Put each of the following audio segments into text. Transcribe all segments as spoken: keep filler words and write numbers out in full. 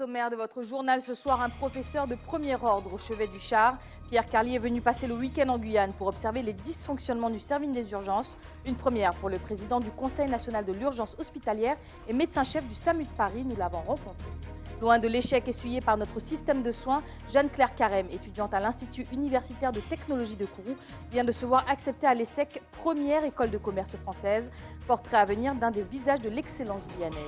sommaire de votre journal ce soir, un professeur de premier ordre au chevet du char. Pierre Carlier est venu passer le week-end en Guyane pour observer les dysfonctionnements du service des urgences. Une première pour le président du Conseil national de l'urgence hospitalière et médecin-chef du SAMU de Paris. Nous l'avons rencontré. Loin de l'échec essuyé par notre système de soins, Jeanne-Claire Carême, étudiante à l'Institut universitaire de technologie de Kourou, vient de se voir acceptée à l'ESSEC, première école de commerce française. Portrait à venir d'un des visages de l'excellence guyanaise.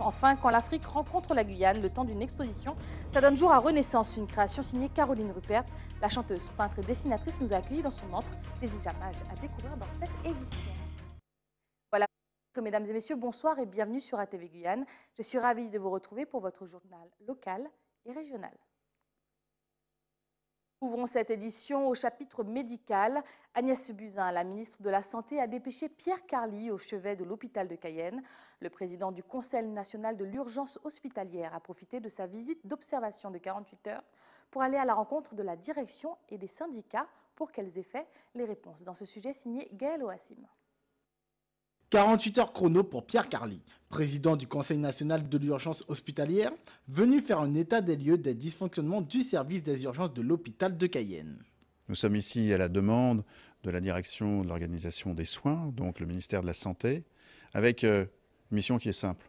Enfin, quand l'Afrique rencontre la Guyane, le temps d'une exposition, ça donne jour à Renaissance, une création signée Caroline Rupert. La chanteuse, peintre et dessinatrice nous a accueillis dans son antre. Des images à découvrir dans cette édition. Mesdames et messieurs, bonsoir et bienvenue sur A T V Guyane. Je suis ravie de vous retrouver pour votre journal local et régional. Ouvrons cette édition au chapitre médical. Agnès Buzyn, la ministre de la Santé, a dépêché Pierre Carlier au chevet de l'hôpital de Cayenne. Le président du Conseil national de l'urgence hospitalière a profité de sa visite d'observation de quarante-huit heures pour aller à la rencontre de la direction et des syndicats. Pour quels effets? Les réponses dans ce sujet signé Gaëlle Oassim. quarante-huit heures chrono pour Pierre Carlier, président du Conseil national de l'urgence hospitalière, venu faire un état des lieux des dysfonctionnements du service des urgences de l'hôpital de Cayenne. Nous sommes ici à la demande de la direction de l'organisation des soins, donc le ministère de la Santé, avec une mission qui est simple.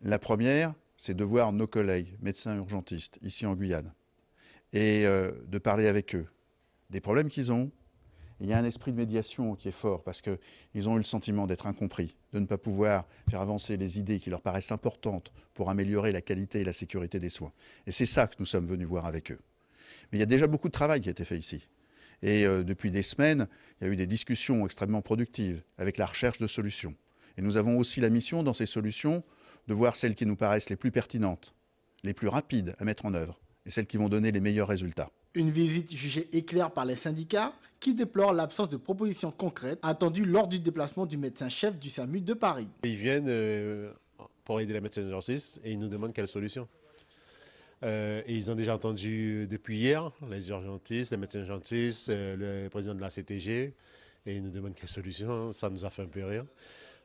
La première, c'est de voir nos collègues médecins urgentistes ici en Guyane et de parler avec eux des problèmes qu'ils ont. Il y a un esprit de médiation qui est fort parce qu'ils ont eu le sentiment d'être incompris, de ne pas pouvoir faire avancer les idées qui leur paraissent importantes pour améliorer la qualité et la sécurité des soins. Et c'est ça que nous sommes venus voir avec eux. Mais il y a déjà beaucoup de travail qui a été fait ici. Et euh, depuis des semaines, il y a eu des discussions extrêmement productives avec la recherche de solutions. Et nous avons aussi la mission dans ces solutions de voir celles qui nous paraissent les plus pertinentes, les plus rapides à mettre en œuvre et celles qui vont donner les meilleurs résultats. Une visite jugée éclair par les syndicats qui déplorent l'absence de propositions concrètes attendues lors du déplacement du médecin-chef du SAMU de Paris. Ils viennent euh, pour aider les médecins urgentistes et ils nous demandent quelles solutions. Euh, et ils ont déjà entendu depuis hier les urgentistes, les médecins urgentistes, euh, le président de la C T G et ils nous demandent quelles solutions. Ça nous a fait un peu rire.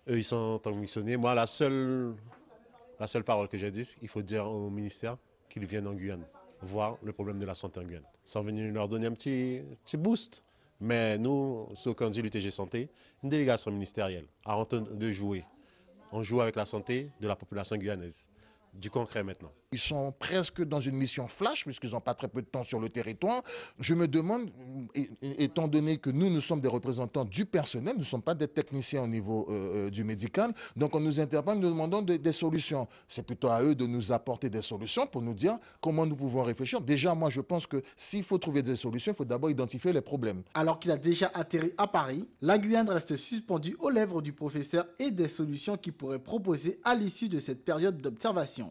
Eux, ils sont missionnaires. Moi, la seule, la seule parole que j'ai dite, il faut dire au ministère qu'ils viennent en Guyane voir le problème de la santé en Guyane. Ils sont venus leur donner un petit, petit boost. Mais nous, ce qu'on dit l'U T G Santé, une délégation ministérielle, arrête de jouer. On joue avec la santé de la population guyanaise. Du concret maintenant. Ils sont presque dans une mission flash, puisqu'ils n'ont pas très peu de temps sur le territoire. Je me demande, étant donné que nous, nous sommes des représentants du personnel, nous ne sommes pas des techniciens au niveau euh, du médical, donc on nous interpelle, nous demandons de, des solutions. C'est plutôt à eux de nous apporter des solutions pour nous dire comment nous pouvons réfléchir. Déjà, moi, je pense que s'il faut trouver des solutions, il faut d'abord identifier les problèmes. Alors qu'il a déjà atterri à Paris, la Guyane reste suspendue aux lèvres du professeur et des solutions qu'il pourrait proposer à l'issue de cette période d'observation.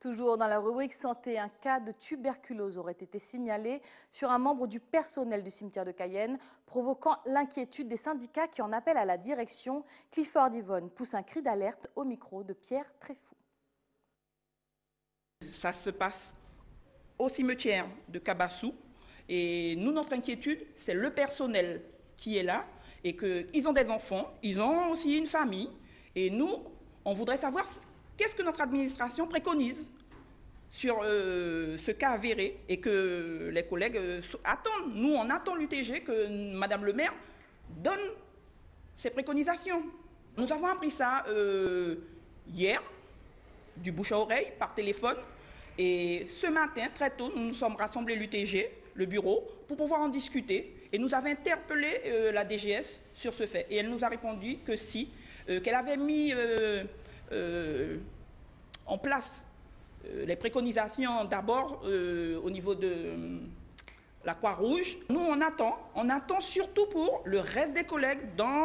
Toujours dans la rubrique santé, un cas de tuberculose aurait été signalé sur un membre du personnel du cimetière de Cayenne, provoquant l'inquiétude des syndicats qui en appellent à la direction. Clifford Yvonne pousse un cri d'alerte au micro de Pierre Tréfou. Ça se passe au cimetière de Cabassou et nous, notre inquiétude, c'est le personnel qui est là et qu'ils ont des enfants, ils ont aussi une famille et nous, on voudrait savoir qu'est-ce que notre administration préconise sur euh, ce cas avéré et que les collègues euh, attendent. Nous, on attend l'U T G que Madame le maire donne ses préconisations. Nous avons appris ça euh, hier, du bouche à oreille, par téléphone. Et ce matin, très tôt, nous nous sommes rassemblés l'U T G, le bureau, pour pouvoir en discuter. Et nous avons interpellé euh, la D G S sur ce fait. Et elle nous a répondu que si, euh, qu'elle avait mis... Euh, Euh, en place euh, les préconisations d'abord euh, au niveau de euh, la Croix-Rouge. Nous, on attend, on attend surtout pour le reste des collègues dans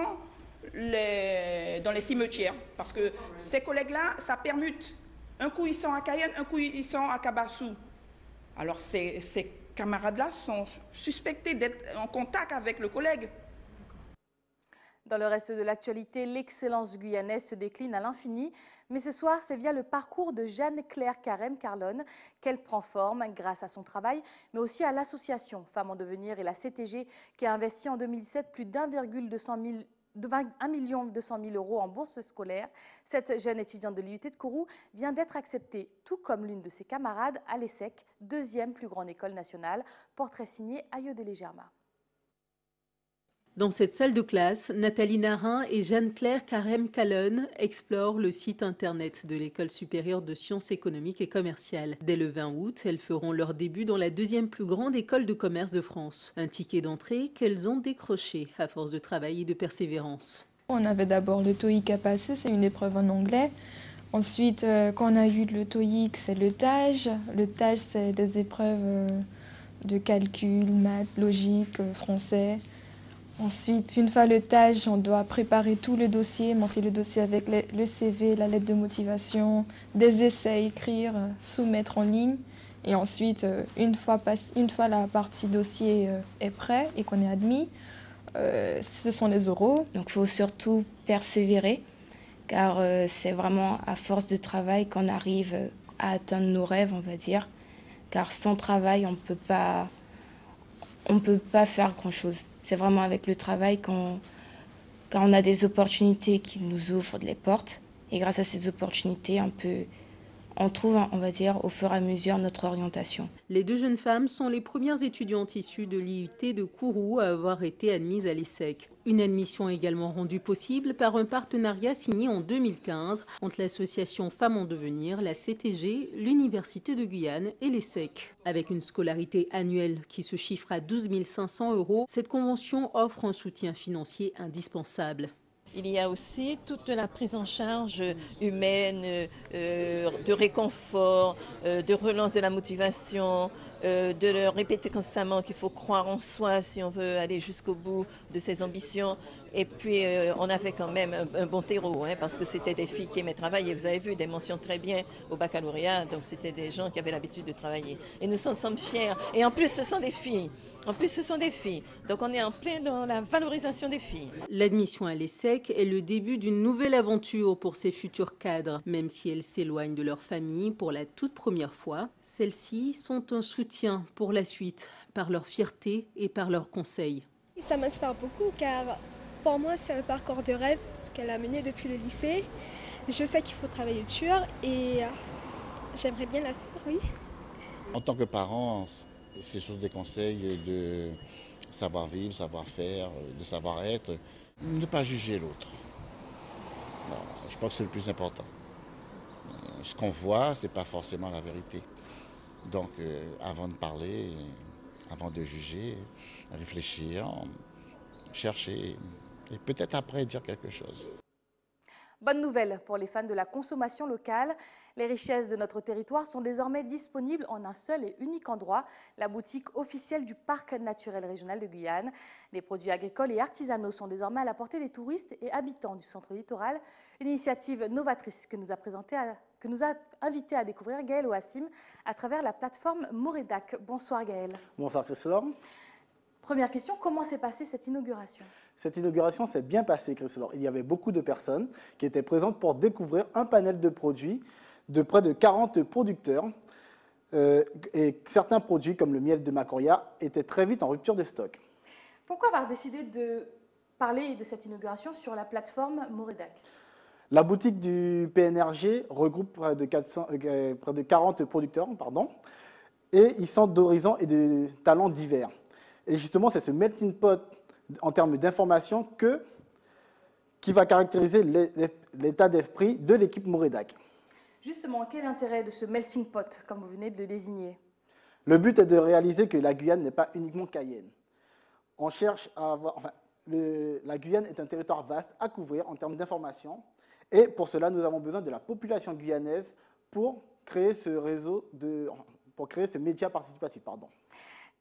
les, dans les cimetières, parce que ces collègues-là, ça permute. Un coup, ils sont à Cayenne, un coup, ils sont à Cabassou. Alors, ces, ces camarades-là sont suspectés d'être en contact avec le collègue. Dans le reste de l'actualité, l'excellence guyanaise se décline à l'infini. Mais ce soir, c'est via le parcours de Jeanne-Claire Carême-Callon qu'elle prend forme grâce à son travail, mais aussi à l'association Femmes en Devenir et la C T G qui a investi en deux mille sept plus d'un virgule deux cents mille de un million deux cent mille euros en bourse scolaire. Cette jeune étudiante de l'U I T de Kourou vient d'être acceptée, tout comme l'une de ses camarades, à l'ESSEC, deuxième plus grande école nationale. Portrait signé Ayodele Germa. Dans cette salle de classe, Nathalie Narin et Jeanne-Claire Carême-Callon explorent le site internet de l'École supérieure de sciences économiques et commerciales. Dès le vingt août, elles feront leur début dans la deuxième plus grande école de commerce de France. Un ticket d'entrée qu'elles ont décroché à force de travail et de persévérance. On avait d'abord le TOEIC à passer, c'est une épreuve en anglais. Ensuite, quand on a eu le TOEIC, c'est le TAGE. Le TAGE, c'est des épreuves de calcul, maths, logique, français. Ensuite, une fois le TAGE, on doit préparer tout le dossier, monter le dossier avec le C V, la lettre de motivation, des essais, écrire, soumettre en ligne. Et ensuite, une fois, une fois la partie dossier est prête et qu'on est admis, euh, ce sont les oraux. Donc il faut surtout persévérer, car c'est vraiment à force de travail qu'on arrive à atteindre nos rêves, on va dire. Car sans travail, on ne peut pas... on ne peut pas faire grand-chose. C'est vraiment avec le travail qu'on, quand on a des opportunités qui nous ouvrent les portes. Et grâce à ces opportunités, on peut, on trouve, on va dire, au fur et à mesure notre orientation. Les deux jeunes femmes sont les premières étudiantes issues de l'I U T de Kourou à avoir été admises à l'ESSEC. Une admission également rendue possible par un partenariat signé en deux mille quinze entre l'association Femmes en Devenir, la C T G, l'Université de Guyane et l'ESSEC. Avec une scolarité annuelle qui se chiffre à douze mille cinq cents euros, cette convention offre un soutien financier indispensable. Il y a aussi toute la prise en charge humaine, euh, de réconfort, euh, de relance de la motivation, euh, de leur répéter constamment qu'il faut croire en soi si on veut aller jusqu'au bout de ses ambitions. Et puis euh, on avait quand même un, un bon terreau, hein, parce que c'était des filles qui aimaient travailler. Vous avez vu des mentions très bien au baccalauréat, donc c'était des gens qui avaient l'habitude de travailler. Et nous en sommes fiers. Et en plus, ce sont des filles. En plus, ce sont des filles. Donc on est en plein dans la valorisation des filles. L'admission à l'ESSEC est le début d'une nouvelle aventure pour ces futurs cadres. Même si elles s'éloignent de leur famille pour la toute première fois, celles-ci sont un soutien pour la suite, par leur fierté et par leurs conseils. Ça m'inspire beaucoup car pour moi, c'est un parcours de rêve, ce qu'elle a mené depuis le lycée. Je sais qu'il faut travailler dur et j'aimerais bien la suivre, oui. En tant que parent, c'est sur des conseils de savoir vivre, savoir faire, de savoir être. Ne pas juger l'autre. Je pense que c'est le plus important. Ce qu'on voit, ce n'est pas forcément la vérité. Donc, avant de parler, avant de juger, réfléchir, chercher et peut-être après dire quelque chose. Bonne nouvelle pour les fans de la consommation locale. Les richesses de notre territoire sont désormais disponibles en un seul et unique endroit, la boutique officielle du Parc Naturel Régional de Guyane. Les produits agricoles et artisanaux sont désormais à la portée des touristes et habitants du centre littoral. Une initiative novatrice que nous a présentée, à, que nous a invité à découvrir Gaëlle Oassim à travers la plateforme Mouredac. Bonsoir Gaëlle. Bonsoir Christophe. Première question, comment s'est passée cette inauguration? Cette inauguration s'est bien passée, Christophe. Il y avait beaucoup de personnes qui étaient présentes pour découvrir un panel de produits de près de quarante producteurs. Euh, et certains produits, comme le miel de Macouria, étaient très vite en rupture de stock. Pourquoi avoir décidé de parler de cette inauguration sur la plateforme Mouredac? La boutique du P N R G regroupe près de, quatre cents, euh, près de quarante producteurs, pardon, et ils sont d'horizons et de talents divers. Et justement, c'est ce melting pot en termes d'information qui va caractériser l'état d'esprit de l'équipe Mouredac. Justement, quel est l'intérêt de ce melting pot, comme vous venez de le désigner? Le but est de réaliser que la Guyane n'est pas uniquement Cayenne. On cherche à avoir, enfin, le, la Guyane est un territoire vaste à couvrir en termes d'information. Et pour cela, nous avons besoin de la population guyanaise pour créer ce réseau, de, pour créer ce média participatif. Pardon.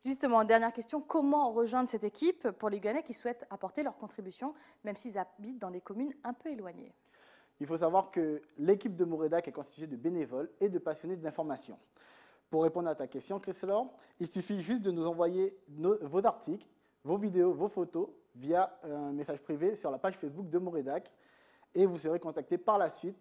Justement, dernière question, comment rejoindre cette équipe pour les Guyanais qui souhaitent apporter leur contribution, même s'ils habitent dans des communes un peu éloignées? Il faut savoir que l'équipe de Mouredac est constituée de bénévoles et de passionnés de l'information. Pour répondre à ta question, Christophe, il suffit juste de nous envoyer nos, vos articles, vos vidéos, vos photos via un message privé sur la page Facebook de Mouredac et vous serez contacté par la suite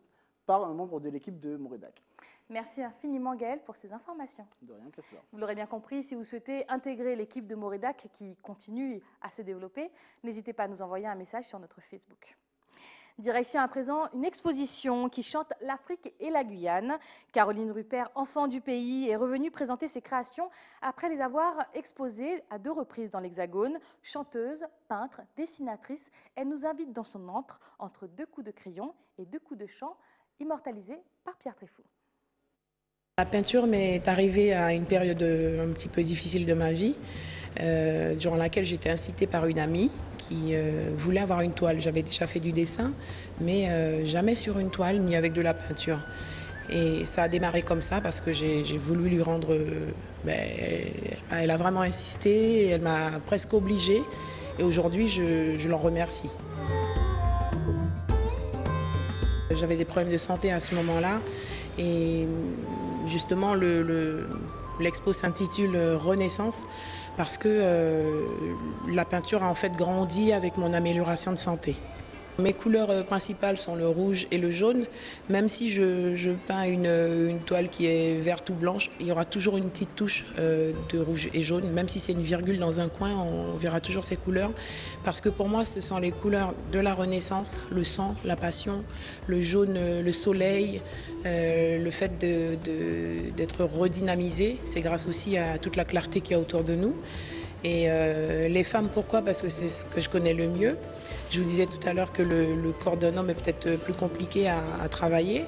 par un membre de l'équipe de Mouredac. Merci infiniment Gaëlle pour ces informations. De rien, qu'à cela. Vous l'aurez bien compris, si vous souhaitez intégrer l'équipe de Mouredac qui continue à se développer, n'hésitez pas à nous envoyer un message sur notre Facebook. Direction à présent une exposition qui chante l'Afrique et la Guyane. Caroline Rupert, enfant du pays, est revenue présenter ses créations après les avoir exposées à deux reprises dans l'Hexagone. Chanteuse, peintre, dessinatrice, elle nous invite dans son antre entre deux coups de crayon et deux coups de chant, immortalisés par Pierre Tréfou. La peinture m'est arrivée à une période un petit peu difficile de ma vie, euh, durant laquelle j'étais incitée par une amie qui euh, voulait avoir une toile. J'avais déjà fait du dessin, mais euh, jamais sur une toile ni avec de la peinture. Et ça a démarré comme ça parce que j'ai voulu lui rendre... Euh, ben, elle a vraiment insisté, elle m'a presque obligée et aujourd'hui je, je l'en remercie. J'avais des problèmes de santé à ce moment-là et... Justement, le, le, l'expo s'intitule Renaissance parce que euh, la peinture a en fait grandi avec mon amélioration de santé. Mes couleurs principales sont le rouge et le jaune. Même si je, je peins une, une toile qui est verte ou blanche, il y aura toujours une petite touche euh, de rouge et jaune. Même si c'est une virgule dans un coin, on verra toujours ces couleurs. Parce que pour moi, ce sont les couleurs de la Renaissance, le sang, la passion, le jaune, le soleil, euh, le fait de, de, d'être redynamisé. C'est grâce aussi à toute la clarté qu'il y a autour de nous. Et euh, les femmes, pourquoi? Parce que c'est ce que je connais le mieux. Je vous disais tout à l'heure que le, le corps d'un homme est peut-être plus compliqué à, à travailler.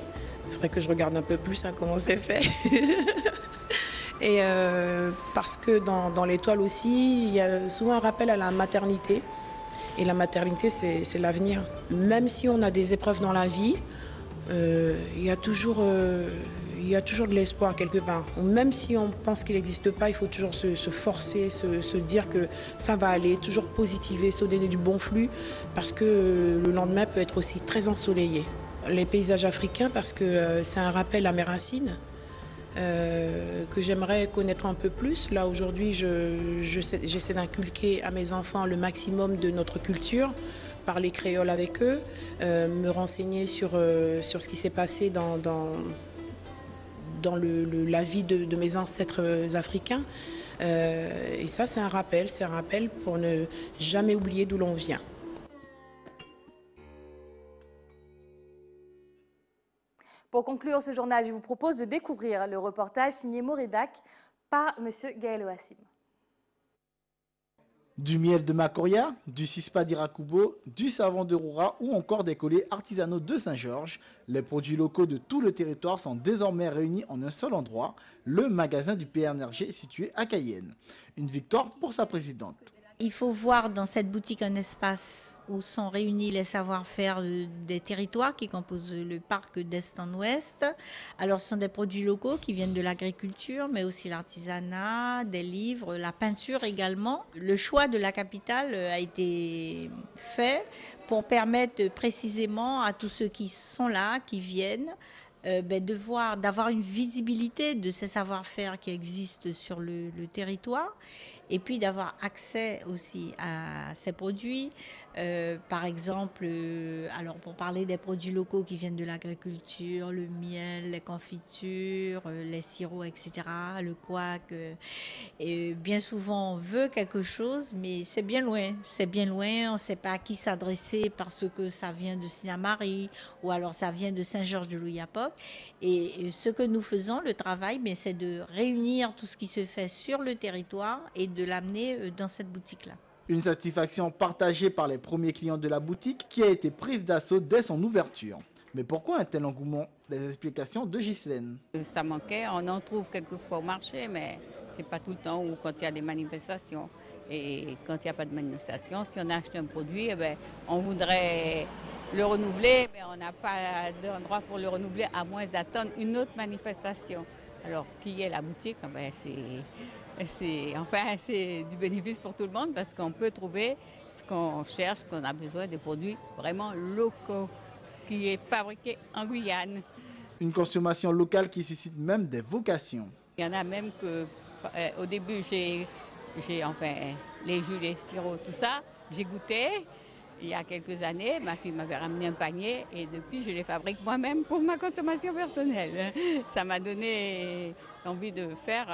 Il faudrait que je regarde un peu plus hein, comment c'est fait. Et euh, parce que dans, dans les toiles aussi, il y a souvent un rappel à la maternité. Et la maternité, c'est l'avenir. Même si on a des épreuves dans la vie, euh, il y a toujours... Euh, Il y a toujours de l'espoir quelque part. Même si on pense qu'il n'existe pas, il faut toujours se, se forcer, se, se dire que ça va aller, toujours positiver, se donner du bon flux, parce que le lendemain peut être aussi très ensoleillé. Les paysages africains, parce que c'est un rappel à mes racines, euh, que j'aimerais connaître un peu plus. Là, aujourd'hui, je, je, j'essaie d'inculquer à mes enfants le maximum de notre culture, parler créole avec eux, euh, me renseigner sur, euh, sur ce qui s'est passé dans... dans dans le, le, la vie de, de mes ancêtres africains. Euh, et ça, c'est un rappel, c'est un rappel pour ne jamais oublier d'où l'on vient. Pour conclure ce journal, je vous propose de découvrir le reportage signé Mouredac par M. Gaëlle Oassim. Du miel de Macouria, du Cispa d'Irakubo, du savon de Roura ou encore des collets artisanaux de Saint-Georges, les produits locaux de tout le territoire sont désormais réunis en un seul endroit, le magasin du P N R G situé à Cayenne. Une victoire pour sa présidente. Il faut voir dans cette boutique un espace où sont réunis les savoir-faire des territoires qui composent le parc d'Est en Ouest. Alors ce sont des produits locaux qui viennent de l'agriculture, mais aussi l'artisanat, des livres, la peinture également. Le choix de la capitale a été fait pour permettre précisément à tous ceux qui sont là, qui viennent, Euh, ben, de voir, d'avoir une visibilité de ces savoir-faire qui existent sur le, le territoire et puis d'avoir accès aussi à ces produits. Euh, par exemple, euh, alors pour parler des produits locaux qui viennent de l'agriculture, le miel, les confitures, euh, les sirops, et cetera, le couac. Euh, et bien souvent, on veut quelque chose, mais c'est bien loin. C'est bien loin, on ne sait pas à qui s'adresser parce que ça vient de Sinamary ou alors ça vient de Saint-Georges-de-l'Oyapock. Et ce que nous faisons, le travail, c'est de réunir tout ce qui se fait sur le territoire et de l'amener dans cette boutique-là. Une satisfaction partagée par les premiers clients de la boutique qui a été prise d'assaut dès son ouverture. Mais pourquoi un tel engouement? Les explications de Ghislaine. Ça manquait, on en trouve quelquefois au marché, mais ce n'est pas tout le temps ou quand il y a des manifestations. Et quand il n'y a pas de manifestation, si on achète un produit, eh bien, on voudrait... le renouveler, mais on n'a pas d'endroit pour le renouveler à moins d'attendre une autre manifestation. Alors, qui est la boutique? Ben, c'est enfin, c'est du bénéfice pour tout le monde parce qu'on peut trouver ce qu'on cherche, qu'on a besoin, des produits vraiment locaux, ce qui est fabriqué en Guyane. Une consommation locale qui suscite même des vocations. Il y en a même que, euh, au début, j'ai enfin, les jus, les sirops, tout ça, j'ai goûté. Il y a quelques années, ma fille m'avait ramené un panier et depuis, je les fabrique moi-même pour ma consommation personnelle. Ça m'a donné l'envie de faire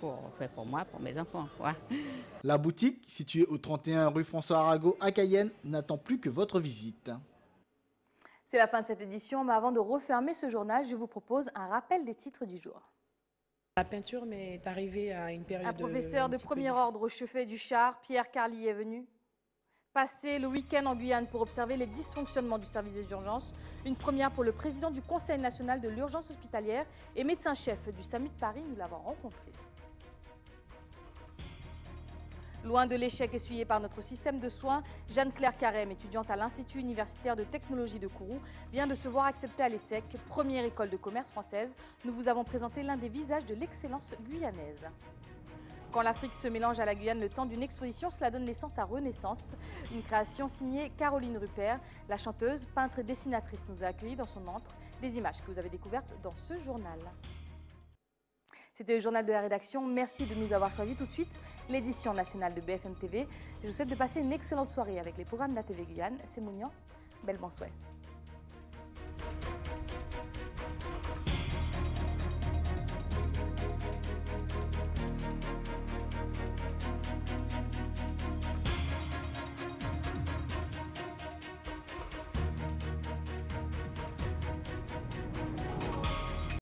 pour, pour moi, pour mes enfants. Ouais. La boutique, située au trente et un rue François Arago à Cayenne, n'attend plus que votre visite. C'est la fin de cette édition, mais avant de refermer ce journal, je vous propose un rappel des titres du jour. La peinture m'est arrivée à une période... Un professeur de premier ordre au chevet du char, Pierre Carlier est venu passer le week-end en Guyane pour observer les dysfonctionnements du service des urgences. Une première pour le président du Conseil national de l'urgence hospitalière et médecin-chef du SAMU de Paris, nous l'avons rencontré. Loin de l'échec essuyé par notre système de soins, Jeanne-Claire Carême, étudiante à l'Institut universitaire de technologie de Kourou, vient de se voir acceptée à l'ESSEC, première école de commerce française. Nous vous avons présenté l'un des visages de l'excellence guyanaise. Quand l'Afrique se mélange à la Guyane le temps d'une exposition, cela donne naissance à Renaissance, une création signée Caroline Rupert. La chanteuse, peintre et dessinatrice nous a accueillis dans son antre. Des images que vous avez découvertes dans ce journal. C'était le journal de la rédaction. Merci de nous avoir choisis. Tout de suite, l'édition nationale de B F M T V. Je vous souhaite de passer une excellente soirée avec les programmes d'A T V Guyane. C'est Mounian. Belle bonne soirée.